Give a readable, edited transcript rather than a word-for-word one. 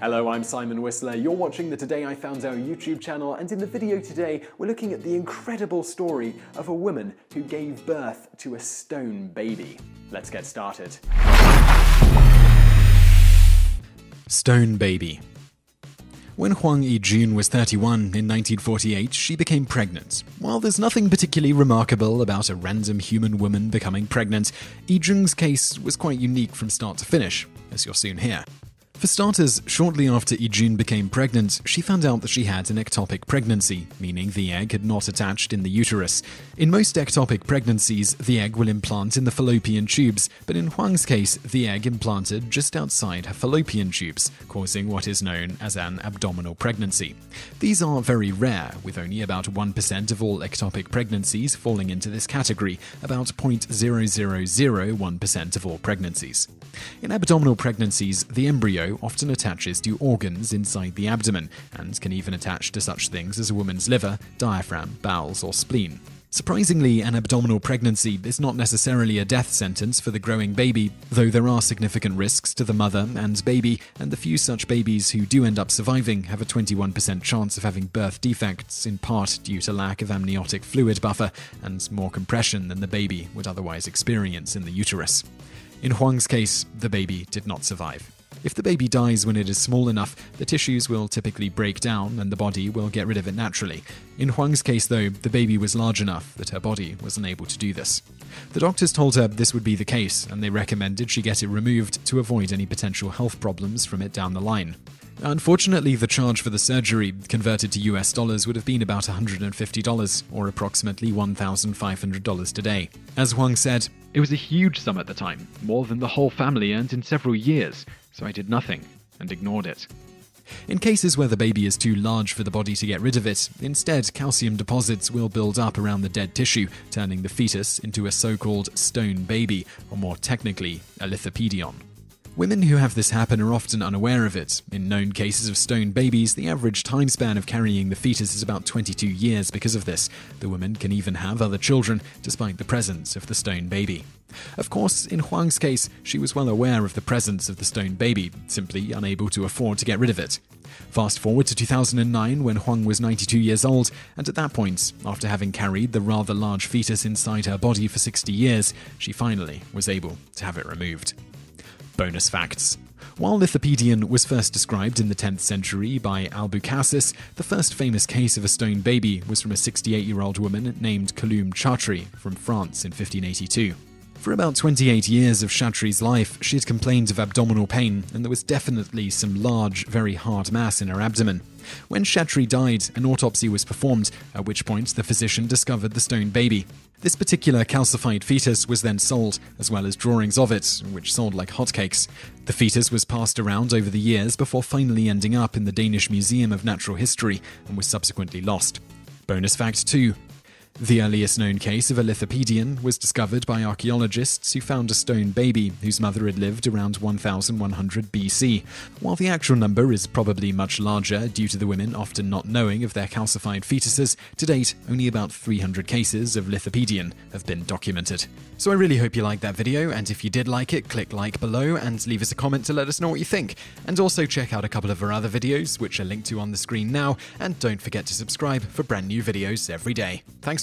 Hello, I'm Simon Whistler. You're watching the Today I Found Out YouTube channel, and in the video today, we're looking at the incredible story of a woman who gave birth to a stone baby. Let's get started. Stone baby. When Huang Yijun was 31 in 1948, she became pregnant. While there's nothing particularly remarkable about a random human woman becoming pregnant, Yijun's case was quite unique from start to finish, as you'll soon hear. For starters, shortly after Yijun became pregnant, she found out that she had an ectopic pregnancy, meaning the egg had not attached in the uterus. In most ectopic pregnancies, the egg will implant in the fallopian tubes, but in Huang's case, the egg implanted just outside her fallopian tubes, causing what is known as an abdominal pregnancy. These are very rare, with only about 1% of all ectopic pregnancies falling into this category, about 0.0001% of all pregnancies. In abdominal pregnancies, the embryo often attaches to organs inside the abdomen, and can even attach to such things as a woman's liver, diaphragm, bowels, or spleen. Surprisingly, an abdominal pregnancy is not necessarily a death sentence for the growing baby, though there are significant risks to the mother and baby, and the few such babies who do end up surviving have a 21% chance of having birth defects, in part due to lack of amniotic fluid buffer and more compression than the baby would otherwise experience in the uterus. In Huang's case, the baby did not survive. If the baby dies when it is small enough, the tissues will typically break down and the body will get rid of it naturally. In Huang's case, though, the baby was large enough that her body was unable to do this. The doctors told her this would be the case, and they recommended she get it removed to avoid any potential health problems from it down the line. Unfortunately, the charge for the surgery, converted to US dollars, would have been about $150, or approximately $1,500 today. As Huang said, "It was a huge sum at the time, more than the whole family earned in several years, so I did nothing and ignored it." In cases where the baby is too large for the body to get rid of it, instead calcium deposits will build up around the dead tissue, turning the fetus into a so-called stone baby, or more technically, a lithopedion. Women who have this happen are often unaware of it. In known cases of stone babies, the average time span of carrying the fetus is about 22 years because of this. The women can even have other children, despite the presence of the stone baby. Of course, in Huang's case, she was well aware of the presence of the stone baby, simply unable to afford to get rid of it. Fast forward to 2009, when Huang was 92 years old, and at that point, after having carried the rather large fetus inside her body for 60 years, she finally was able to have it removed. Bonus facts. While lithopedion was first described in the 10th century by Albucasis, the first famous case of a stone baby was from a 68-year-old woman named Colombe Chatrie from France in 1582. For about 28 years of Chatrie's life, she had complained of abdominal pain, and there was definitely some large, very hard mass in her abdomen. When Chatrie died, an autopsy was performed, at which point the physician discovered the stone baby. This particular calcified fetus was then sold, as well as drawings of it, which sold like hotcakes. The fetus was passed around over the years before finally ending up in the Danish Museum of Natural History, and was subsequently lost. Bonus fact 2. The earliest known case of a lithopedion was discovered by archaeologists who found a stone baby whose mother had lived around 1100 BC. While the actual number is probably much larger due to the women often not knowing of their calcified fetuses, to date only about 300 cases of lithopedion have been documented. So I really hope you liked that video, and if you did like it, click like below and leave us a comment to let us know what you think. And also check out a couple of our other videos, which are linked to on the screen now, and don't forget to subscribe for brand new videos every day. Thanks